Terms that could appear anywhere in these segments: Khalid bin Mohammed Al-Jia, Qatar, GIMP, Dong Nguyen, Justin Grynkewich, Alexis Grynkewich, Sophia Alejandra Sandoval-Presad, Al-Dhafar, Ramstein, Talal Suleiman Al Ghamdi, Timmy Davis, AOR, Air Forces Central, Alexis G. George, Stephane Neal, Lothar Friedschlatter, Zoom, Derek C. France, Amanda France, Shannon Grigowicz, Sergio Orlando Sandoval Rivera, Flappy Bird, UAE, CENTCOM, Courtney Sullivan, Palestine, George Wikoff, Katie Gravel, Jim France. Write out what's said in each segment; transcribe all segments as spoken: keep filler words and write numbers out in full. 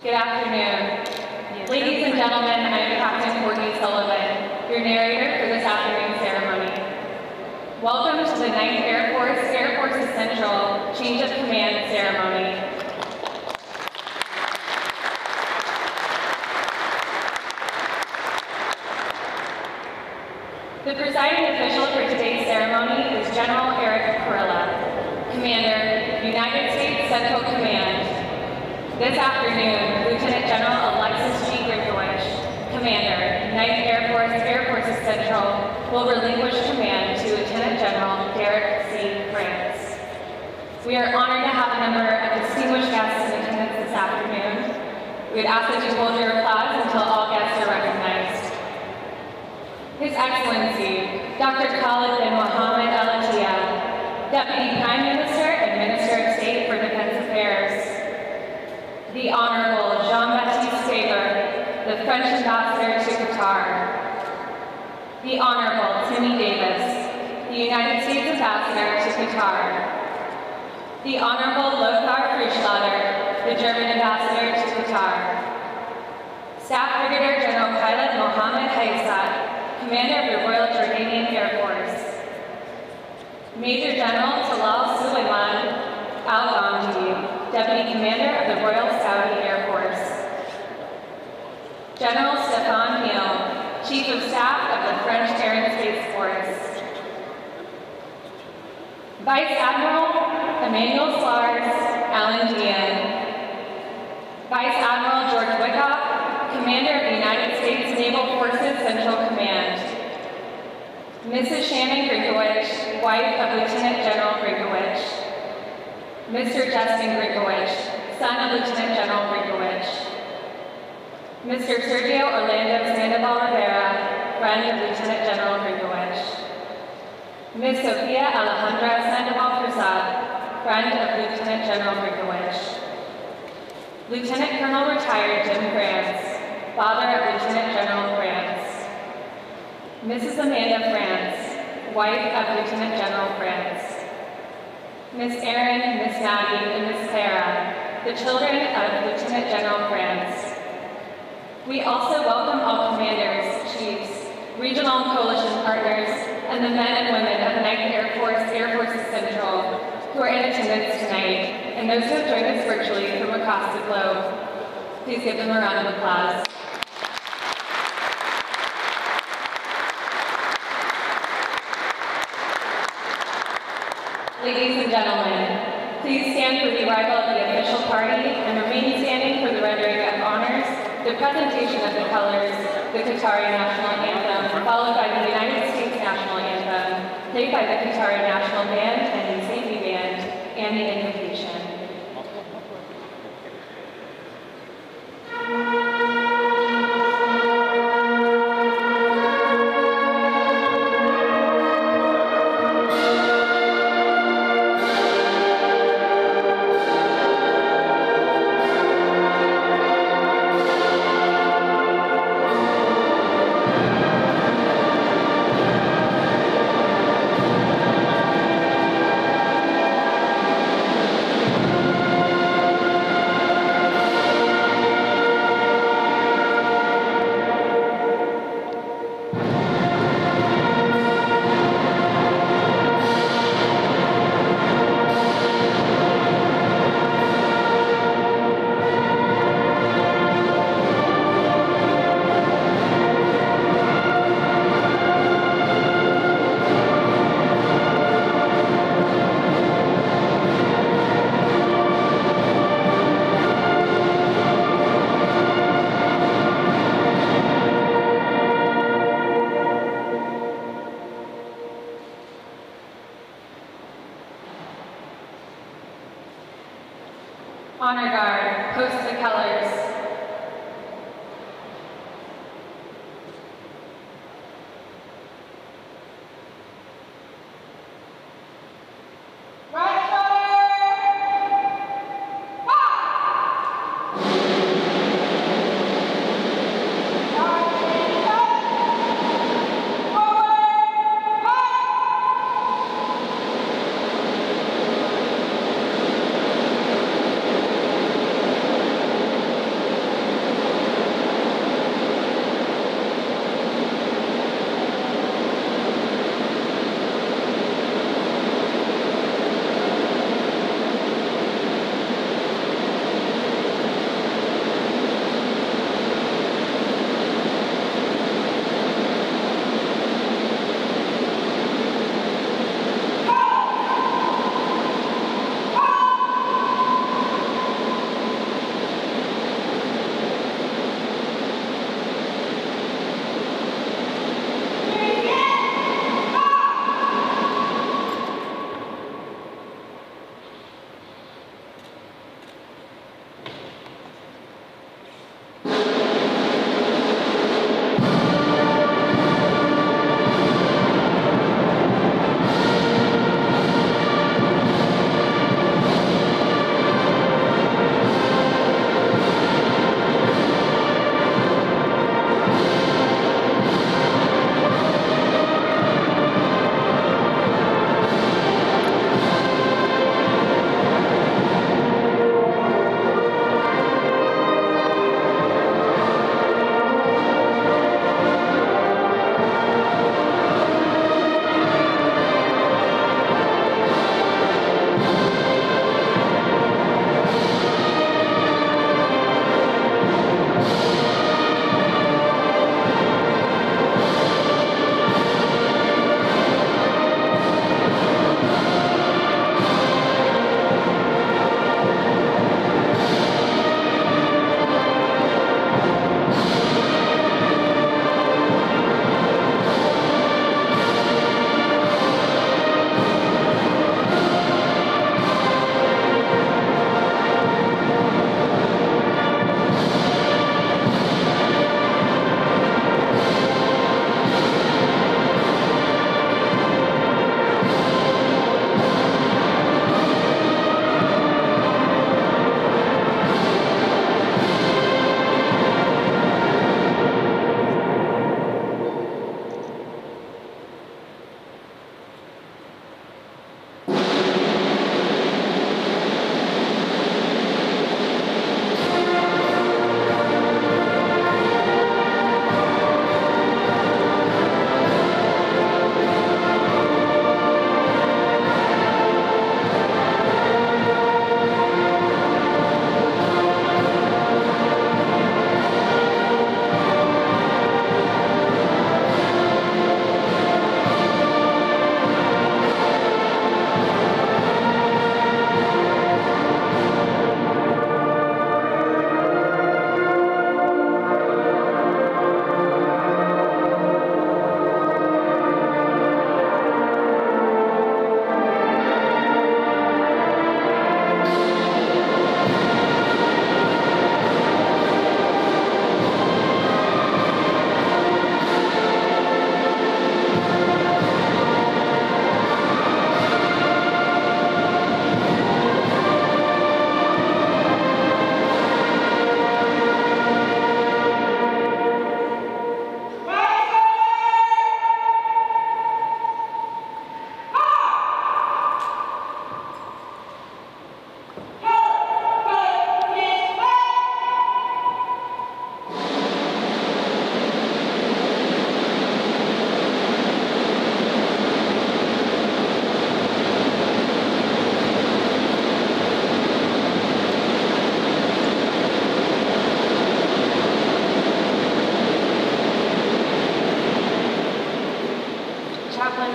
Good afternoon. Yes, ladies and gentlemen, I am Captain Courtney Sullivan, your narrator for this afternoon's ceremony. Welcome to the Ninth Air Force, Air Forces Central Change of Command Ceremony. The presiding official for today's ceremony is General Eric Kurilla, Commander, United States Central Command. This afternoon, Lieutenant General Alexis G. George, Commander, Ninth Air Force, Air Forces Central, will relinquish command to Lieutenant General Derek C. France. We are honored to have a number of distinguished guests in attendance this afternoon. We would ask that you hold your applause until all guests are recognized. His Excellency, Doctor Khalid bin Mohammed Al-Jia, Deputy Prime Minister and Minister of State for Defense Affairs. The Honorable Jean Baptiste Saber, the French Ambassador to Qatar. The Honorable Timmy Davis, the United States Ambassador to Qatar. The Honorable Lothar Friedschlatter, the German Ambassador to Qatar. Staff Brigadier General Khaled Mohammed Hiyasat, Commander of the Royal Jordanian Air Force. Major General Talal Suleiman Al Ghamdi, Deputy Commander of the Royal Saudi Air Force. General Stephane Neal, Chief of Staff of the French Air and Space Force. Vice Admiral Emmanuel Slars, Alan Dean. Vice Admiral George Wikoff, Commander of the United States Naval Forces Central Command. Missus Shannon Grigowicz, wife of Lieutenant General Grigowicz. Mister Justin Grynkewich, son of Lieutenant General Grynkewich. Mister Sergio Orlando Sandoval Rivera, friend of Lieutenant General Grynkewich. Miz Sophia Alejandra Sandoval-Presad, friend of Lieutenant General Grynkewich. Lieutenant Colonel Retired Jim France, father of Lieutenant General France. Missus Amanda France, wife of Lieutenant General France. Miss Erin, Miss Maggie, and Miss Sarah, the children of Lieutenant General France. We also welcome all commanders, chiefs, regional coalition partners, and the men and women of Ninth Air Force, Air Forces Central, who are in attendance tonight, and those who have joined us virtually from across the globe. Please give them a round of applause. Ladies and gentlemen, please stand for the arrival of the official party and remain standing for the rendering of honors, the presentation of the colors, the Qatari National Anthem, followed by the United States National Anthem, played by the Qatari National Band and the Safety Band, and the invocation.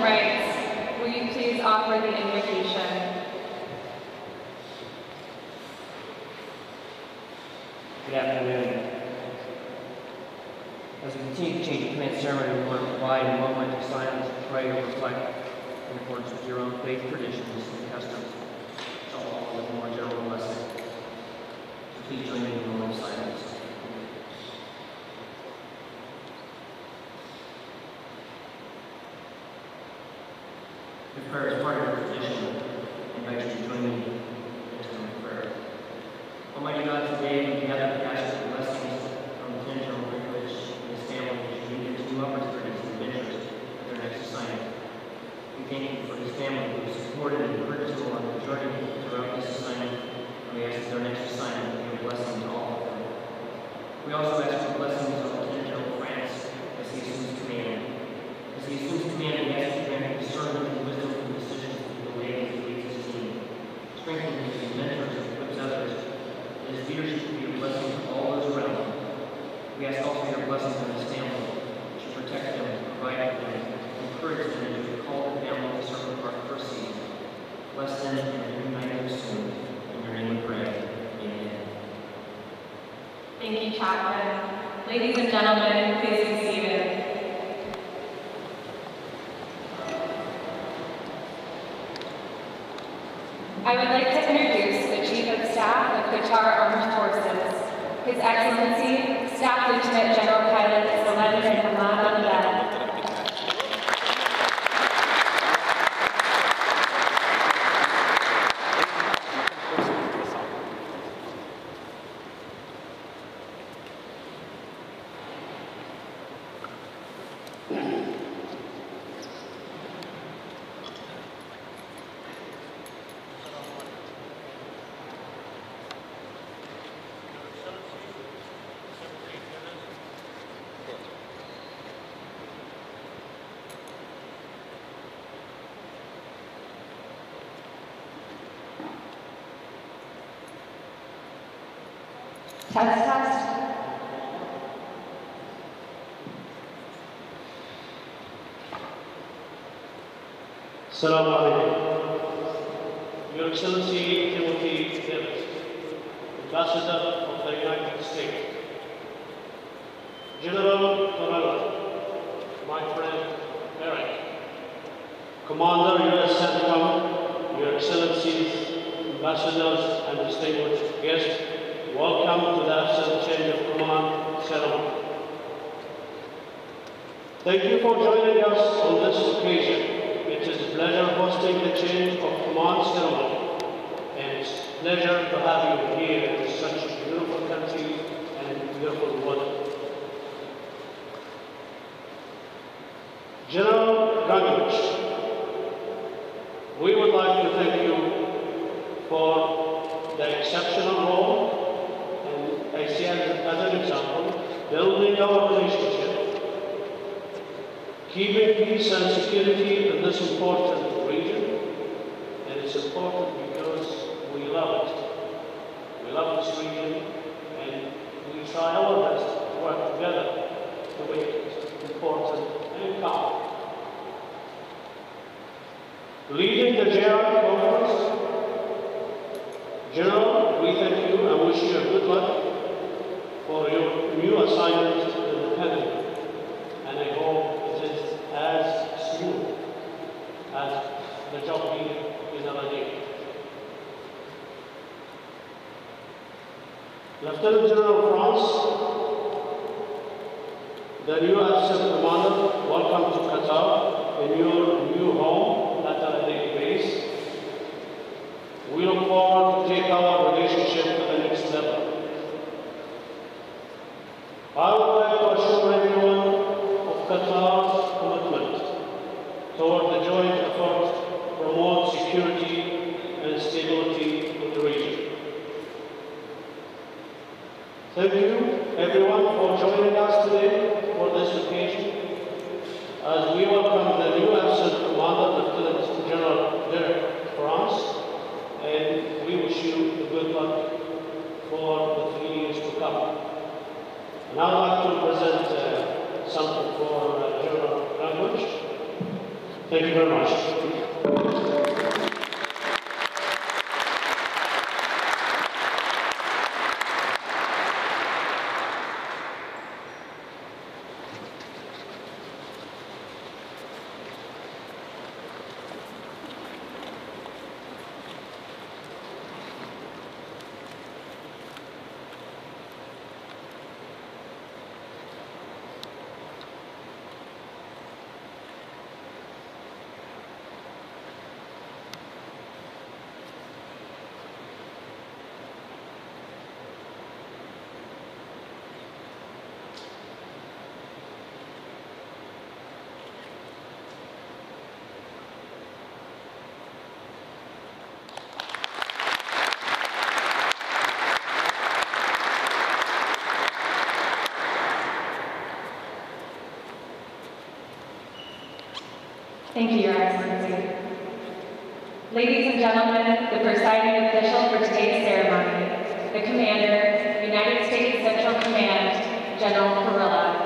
rights, will you please offer the invocation? Good afternoon. As we continue to change the command ceremony, we want to provide a moment of silence and prayer and reflect in accordance with your own faith traditions and customs. So all of the more general lesson. So please join me in a moment of silence. If prayer is part of your tradition, I invite you to join me in a time of prayer. Almighty God, today we gather to ask for blessings from the Ninth Air Force and his family as we give new opportunities and adventures for their next assignment. We thank you for his family who has supported and encouraged the on the journey throughout this assignment, and we ask that their next assignment be a blessing to all of them. We also ask for blessings on Lieutenant General France as he assumes command. As he assumes command, we ask that he discernment and wisdom and decisions to lead as he leads his team. Strengthen him as he mentors and equips others, and his leadership will be a blessing to all those around him. We ask also your blessings on his family, to protect them, provide for them, encourage them, and to call the family to serve our first season. Bless them and reunite them soon. In your name we pray. Amen. Thank you, Chaplain. Ladies and gentlemen, please be seated. I would like to introduce the Chief of Staff of Qatar Armed Forces, His Excellency, Staff Lieutenant General Khaled Mohammed Al-Jia. Test, test. Assalamu alaikum. Your Excellency Timothy Davis, Ambassador of the United States, General Kurilla, my friend Eric, Commander U S CENTCOM, Your Excellencies, Ambassadors and distinguished guests, welcome to the absent change of command ceremony. Thank you for joining us on this occasion. It is a pleasure hosting the change of command ceremony, and it's a pleasure to have you here in such a beautiful country and beautiful water. General Grigowicz, we would like to thank you for the exceptional role I see as, as an example, building our relationship, keeping peace and security in this important region, and it's important because we love it. We love this region, and we try our best to work together to make it important and calm. Leading the J R A C conference, General, we thank you and wish you a good luck for your new assignment in the country, and I hope it is as smooth as the job here is already. Lieutenant General France, the new absent commander, welcome to Qatar in your new home at our day base. We look forward to take our relationship to the next level. I would like to assure everyone of Qatar's commitment toward the joint effort to promote security and stability in the region. Thank you, everyone, for joining us today for this occasion, as we welcome the new absent commander, Lieutenant General Derek France, and we wish you good luck for the three years to come. Now I'd like to present uh, something for uh, General Grigowicz. Thank you very much. Thank you, Your Excellency. Ladies and gentlemen, the presiding official for today's ceremony, the Commander, United States Central Command, General Kurilla.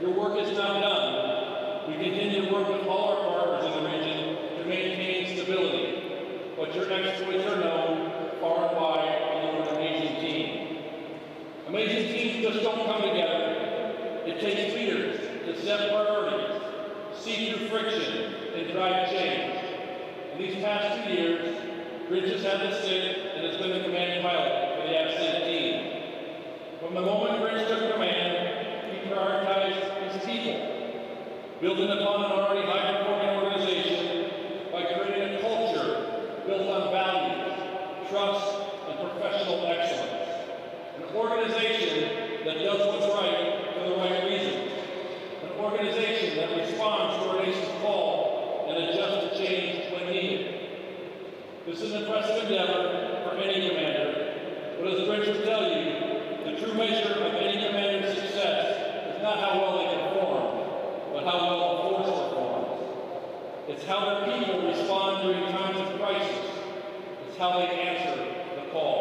Your work is now done. We continue to work with all our partners. see through friction and drive change. In these past two years, Bridges has assisted and has been the commanding pilot for the F C team. From the moment Bridges took command, he prioritized his people, building upon an already high-performing organization by creating a culture built on values, trust, and professional excellence. An organization that does what's right for the right reasons. An organization that responds to our nation's call and adjusts to change when needed. This is an impressive endeavor for any commander, but as Bridges will tell you, the true measure of any commander's success is not how well they perform, but how well the force performs. It's how their people respond during times of crisis. It's how they answer the call.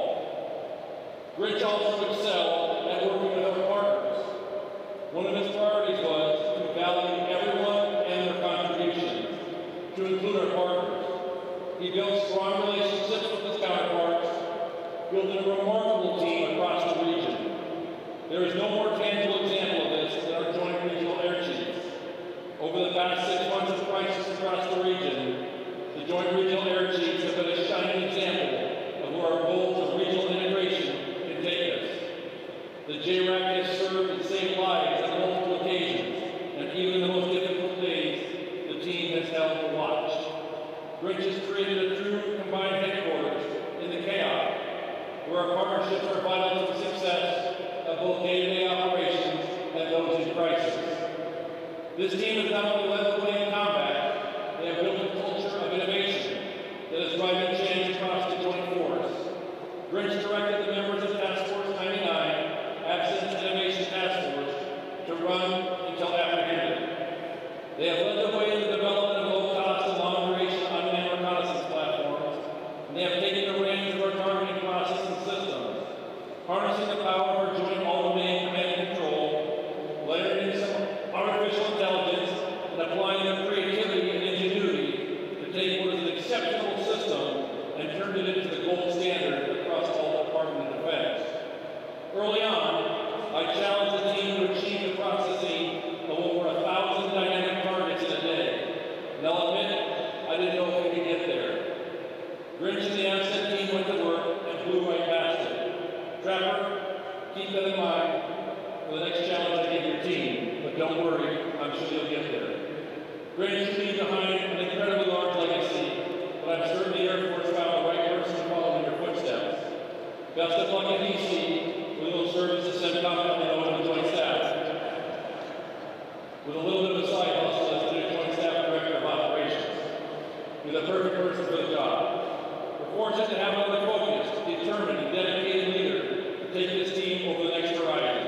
Bridges also excelled at working with our partners. One of his priorities was to value everyone and their contributions, to include our partners. He built strong relationships with his counterparts, building a remarkable team across the region. There is no more tangible example of this than our joint regional air chiefs. Over the past six months of crisis across the region, the joint regional air chiefs have been a shining example of where our goals of regional integration take us. The J RAC has served and saved lives on multiple occasions, and even in the most difficult days, the team has held the watch. Bridges has created a true combined headquarters in the chaos, where our partnerships are vital to the success of both day-to-day operations and those in crisis. This team has not only led the way in combat, they have built a culture of innovation that is driving change across the joint force. Bridges directed the members of to run until apprehended. They have led the way in the development of low-cost and long-duration unmanned reconnaissance platforms, and they have taken the reins of our targeting process and systems, harnessing the power of our joint all-domain command and control, layering in some artificial intelligence, and applying their creativity and ingenuity to take what is an exceptional system and turn it into the gold standard across all Department of Defense. Early on, I challenge the team to achieve the processing of over a thousand dynamic targets in a day. And I'll admit, I didn't know if we could get there. Grinch and the Asset team went to work and flew right past it. Trapper, keep that in mind for the next challenge I give your team. But don't worry, I'm sure you'll get there. Grinch leaves behind an incredibly large legacy, but I'm certain the Air Force found the right person to follow in your footsteps. Best of luck at D C. We will serve as a set company on the joint staff. With a little bit of a side hustle as the joint staff director of operations. You're the perfect person for the job. We're fortunate to have another focused, determined, and dedicated leader to take this team over the next horizon.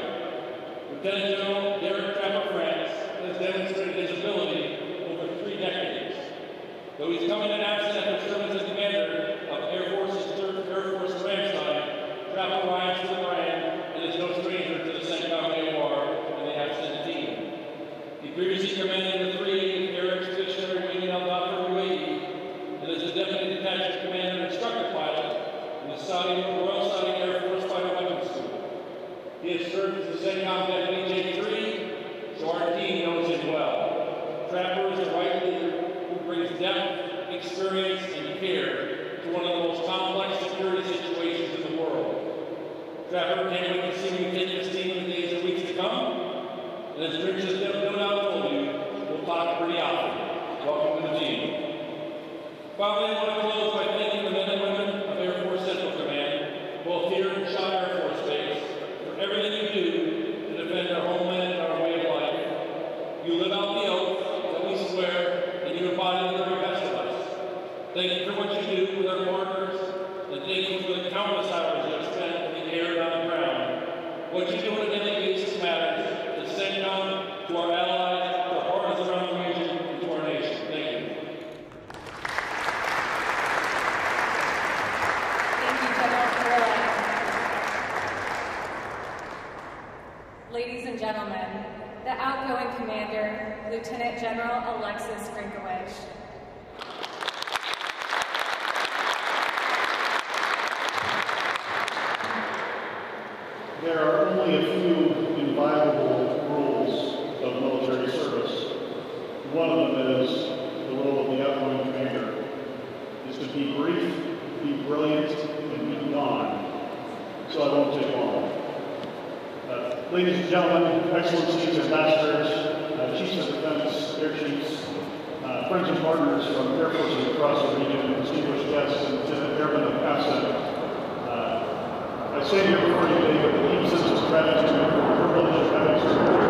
Lieutenant General Derek C. France has demonstrated his ability over three decades. Though he's coming in absent after serving as commander of Air Force's third Air Force Ramstein, Trapper rides to the brand and is no stranger to the CENTCOM A O R and the absent team. He previously commanded the three eighty Air Expeditionary Wing in Al-Dhafar, U A E, and is the Deputy Detachment Commander and Instructor Pilot in the Saudi, Royal Saudi Air Force Fighter Weapons School. He has served as the CENTCOM Deputy J three, so our team knows him well. Trapper is the right leader who brings depth, experience, and care to one of the most complex security situations in the world. Trapper can't wait to see you take this team in the days and weeks to come. And as Rich has no doubt told you, we'll talk pretty often. Welcome to the team. Finally, I want to close by thanking the men and women of Air Force Central Command, both here and Shaw Air Force Base, for everything you do to defend our homeland and our way of life. You live out the oath that we swear, and you embody the very best of us. Thank you for what you do with our partners, and thank you for the countless hours you have spent air on the ground. What you do on a daily basis matters to CENTCOM, to our allies, to our partners around the region, and to our nation. Thank you. Thank you, General Kurilla. Ladies and gentlemen, the outgoing commander, Lieutenant General Alexis Grynkewich. There are only a few inviolable rules of military is the role of the outgoing commander, is to be brief, be brilliant, and be gone. So I won't take long. Uh, ladies and gentlemen, excellencies, ambassadors, uh, chiefs of defense, air chiefs, uh, friends and partners from Air Forces across the region, distinguished guests, and airmen of PASA. I say here before you today with a deep sense of gratitude for the privilege of having served.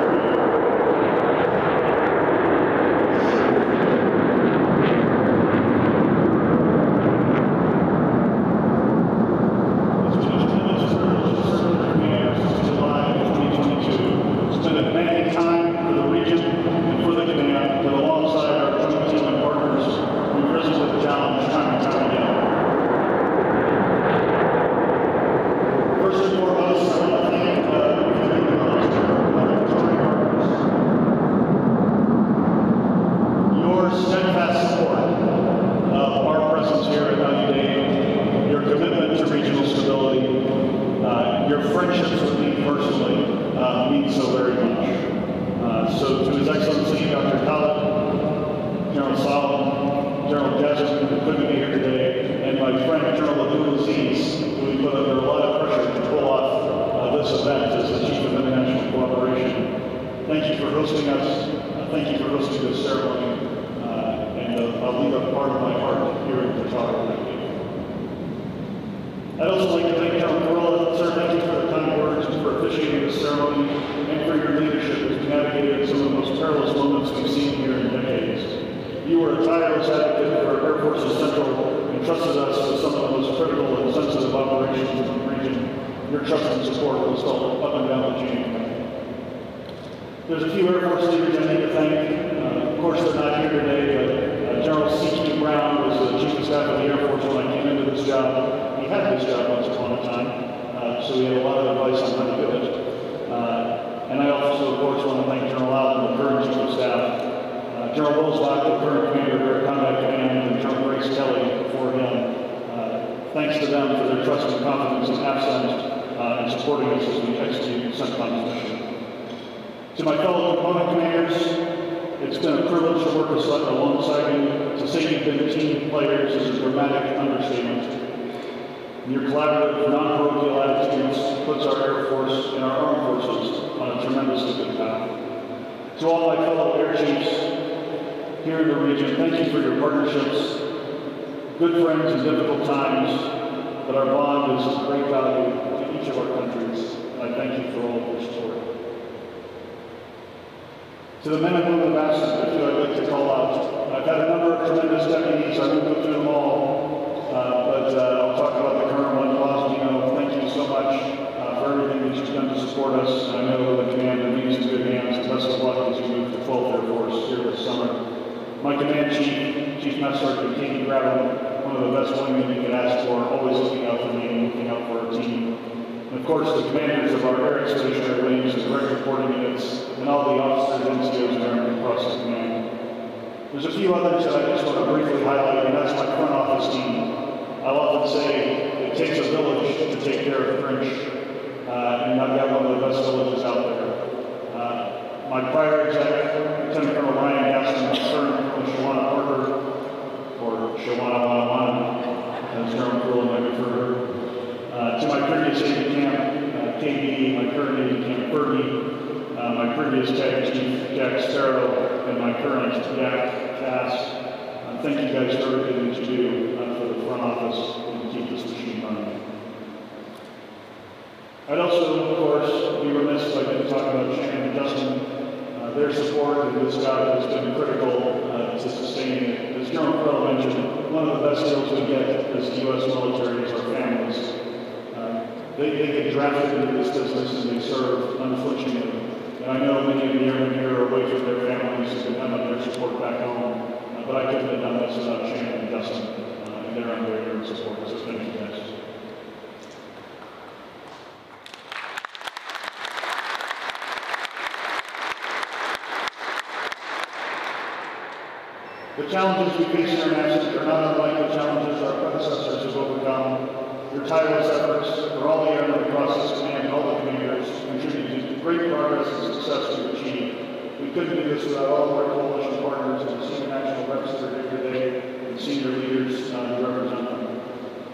The We couldn't do this without all of our coalition partners and the senior national reps that are here today and senior leaders uh, who represent them.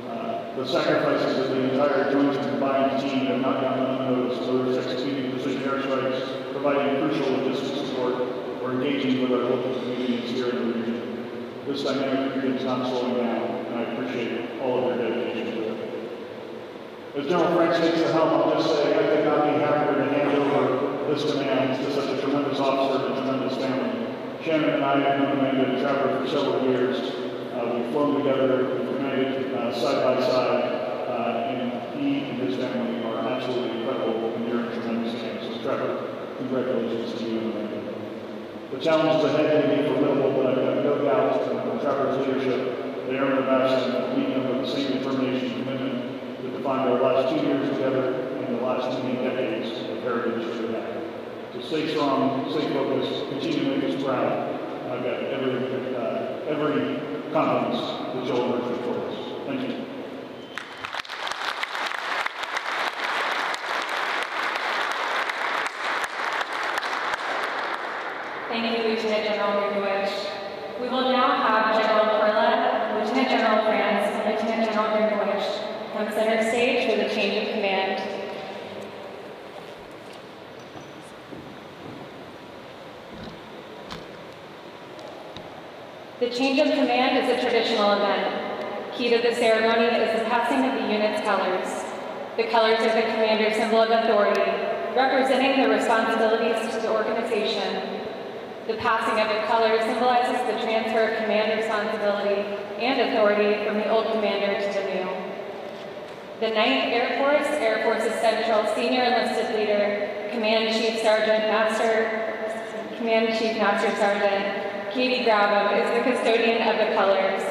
Uh, the sacrifices of the entire joint and combined team have not gone unnoticed, whether it's executing precision airstrikes, providing crucial logistics support, or engaging with our local communities here in the region. This dynamic period is not slowing down, and I appreciate all of your dedication to it. As General Frank takes the helm, I'll just say I could not be happier to hand over this command to such a tremendous officer and a tremendous family. Shannon and I have known Amanda and Trevor for several years. Uh, we've flown together, we've united uh, side by side, uh, and he and his family are absolutely incredible and you're a tremendous team. So Trevor, congratulations to you and Amanda. The challenges ahead may be formidable, but I've got no doubt from Trevor's leadership, the Airmen of Ashton, we come with the same determination and commitment that defined our last two years together and the last two decades of heritage to that. So stay strong, stay focused, continue to make us proud. I've got every, uh, every confidence that you'll emerge for us. Thank you. Thank you, Lieutenant General Grigowicz. We will now have General Kurilla, Lieutenant General France, and Lieutenant General Grigowicz on center stage for the change of command. The change of command is a traditional event. Key to the ceremony is the passing of the unit's colors. The colors are the commander's symbol of authority, representing the responsibilities to the organization. The passing of the colors symbolizes the transfer of command responsibility and authority from the old commander to the new. The Ninth Air Force, Air Forces Central Senior Enlisted Leader, Command Chief Sergeant Master, Command Chief Master Sergeant Katie Gravel is the custodian of the colors.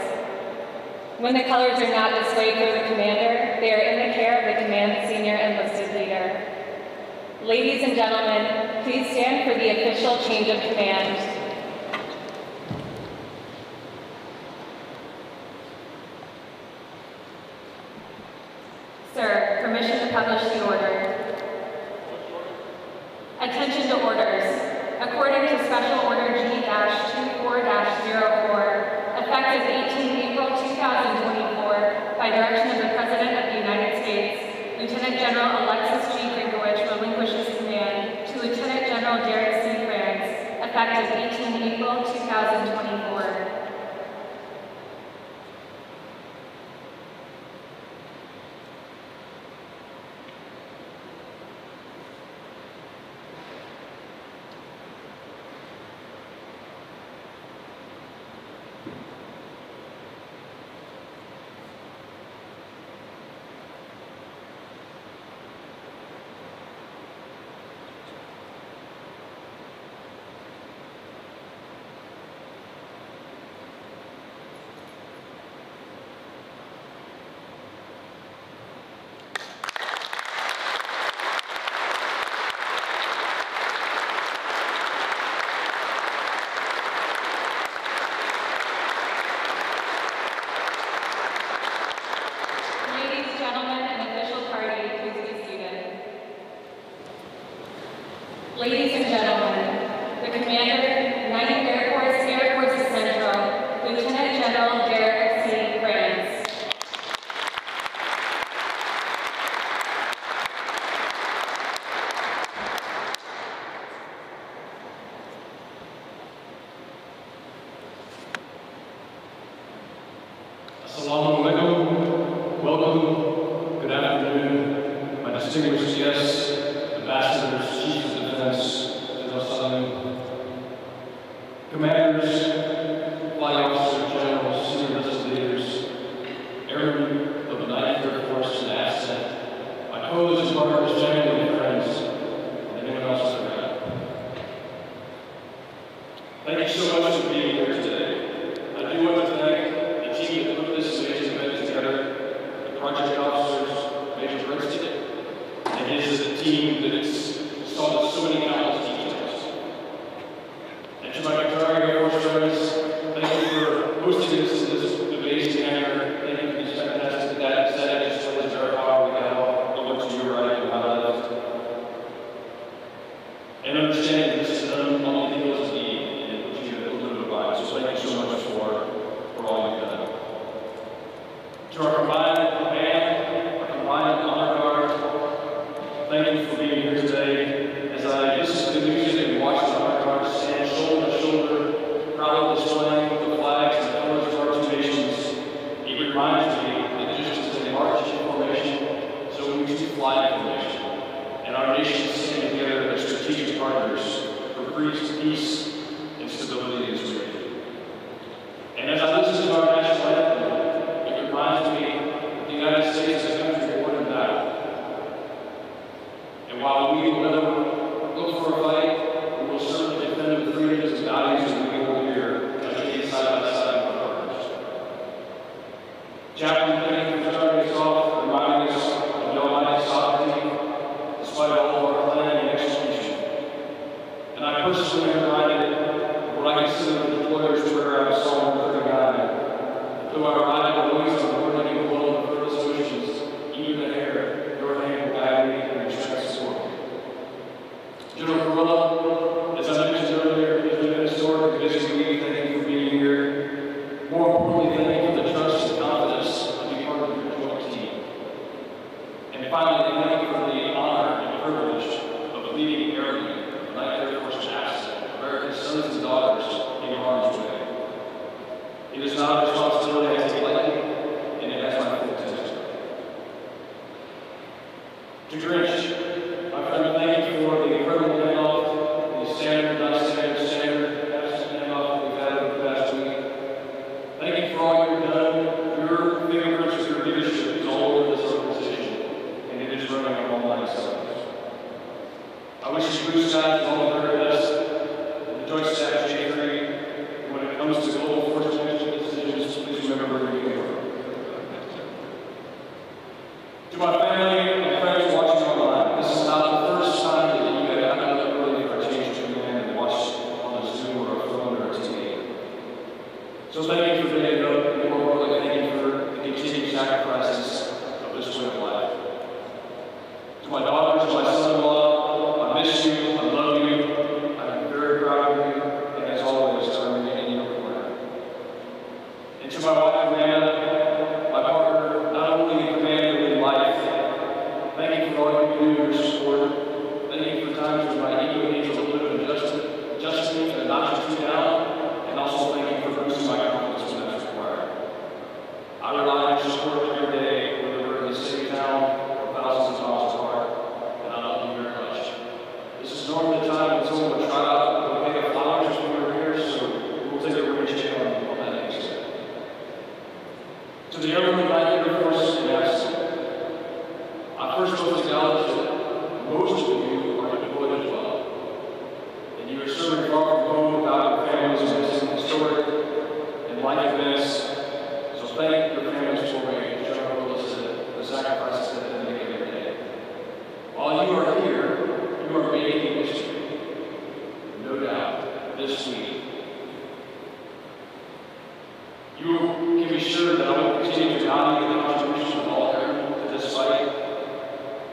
When the colors are not displayed for the commander, they are in the care of the Command Senior Enlisted Leader. Ladies and gentlemen, please stand for the official change of command. Sir, permission to publish the order. Attention to orders. According to Special Order G twenty-four dash oh four, effective eighteenth April two thousand twenty-four, by direction of the President of the United States, Lieutenant General Alexis G. George relinquishes command to Lieutenant General Derek C. France, effective eighteenth April two thousand twenty-four. And understand this is an unlawful Chaplain Benny started us off, reminding us of Noah's sovereignty, despite all of our planning and execution. And I personally reminded what I consider the lawyers to her out of Psalm thirty-nine, though I reminded the ways of learning the world of resolutions, even the hair, your hand will guide me and extract sword. General Kurilla, as I mentioned earlier, has been a historic and busy week. Thank you for being here. More importantly, thank you for the trust and confidence of the part of your joint team. And finally, thank you for the honor and privilege of leading Eric, the Ninth Air Force chaplain, America's sons and daughters in harm's way. It is not a responsibility I take lightly, and it has my full attention. To Grinch, my friend, thank you for the incredible handoff, the standard, not standard, standard. Who's not all the very best, the joint staff J three, and when it comes to global force management decisions, please remember where you came from. To my family and friends watching online, this is not the first time that you have gotten up early for a change to land and watched on a Zoom or a phone or a T V. So thank you for the note, and more importantly, thank you for the continued sacrifices of this way of life. To my daughters, my son-in-law, I miss you, I love you, I'm very proud of you, and as always, I remain in your corner. And to my wife, Amanda, my partner, not only in command but in life, thank you for all you do, your support, thank you for times when my ego needs a little bit of adjustment, adjustment and not just down, and also thank you for boosting my confidence when that's required. I rely on your support every day, whether we're in the city, town, or thousands of miles apart, and I love you very much. This is normally the time when someone would try out and pick up flowers when we were here, so we'll take a rich channel on that next step. To the everyone Ninth Air Force, yes, I first want to acknowledge that most of you are deployed as well, and you are serving far from home without your families missing historic and life events, so thank your families for me, General Willis, the sacrifices that they make every day. While you are here, you are making history, no doubt, this week. You can be sure that I will continue to value the contribution of all here to this fight.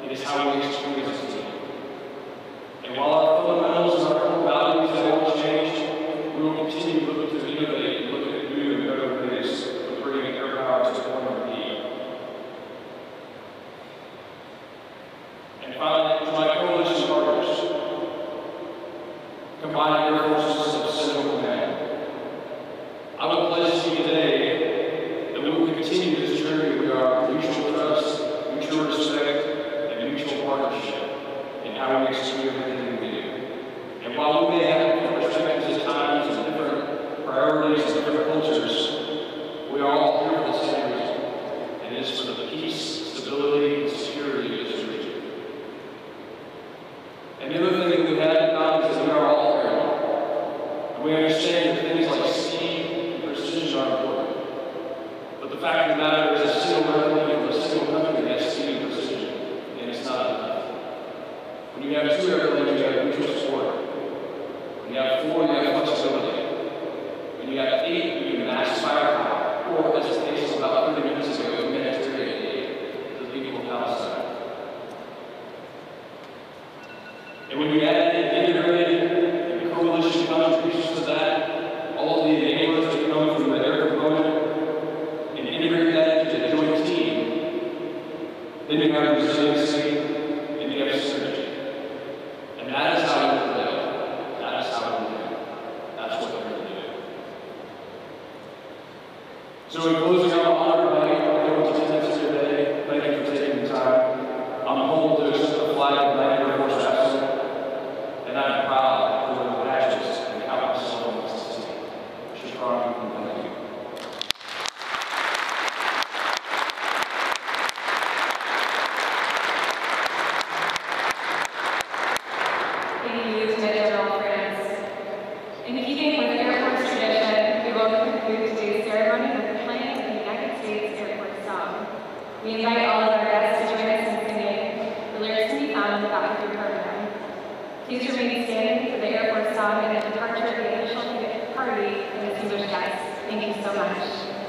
It is how we experience as a team. And while our fundamentals and our core values have all changed, we will continue to look to innovate and look at new and better ways of bringing air power to the point of need. And finally, to my coalition partners, combined Air Forces of Central Command, I would pledge to you today that we will continue this journey with our mutual trust, mutual respect, and mutual partnership in how we execute everything we do. And while we may have different perspectives at times and different priorities and different cultures, we are all here for the same reason, and it is for the peace, stability, and security of this region. And the other thing that we had in common is that we are all airmen. And we understand that things like speed and precision are important. But the fact of the matter is a single airplane for a single country has speed and precision, and it's not enough. When you have two airplanes, you have mutual support. When you have four, you have flexibility. When you have eight, you have mass firepower. Or, as the case is about thirty minutes ago, humanitarian aid to the people of Palestine. And when we add an integrated coalition contributions to that, all the enablers that come from the air component, and integrate that into the joint team, then you have resiliency and you have synergy. And that is how we live. That is how we live. That's what we're going to do. So in closing, I want to honor everyone's attendance here today. Thank you for taking the time. I'm humbled to accept the flag of the Ninth Air Force chaplain. And I'm proud of the badges and how much someone wants to see. She's proud of you and thank you. Thank you to General France. In the beginning with the Air Force tradition, we will conclude today's ceremony with the playing of the United Thank you so much.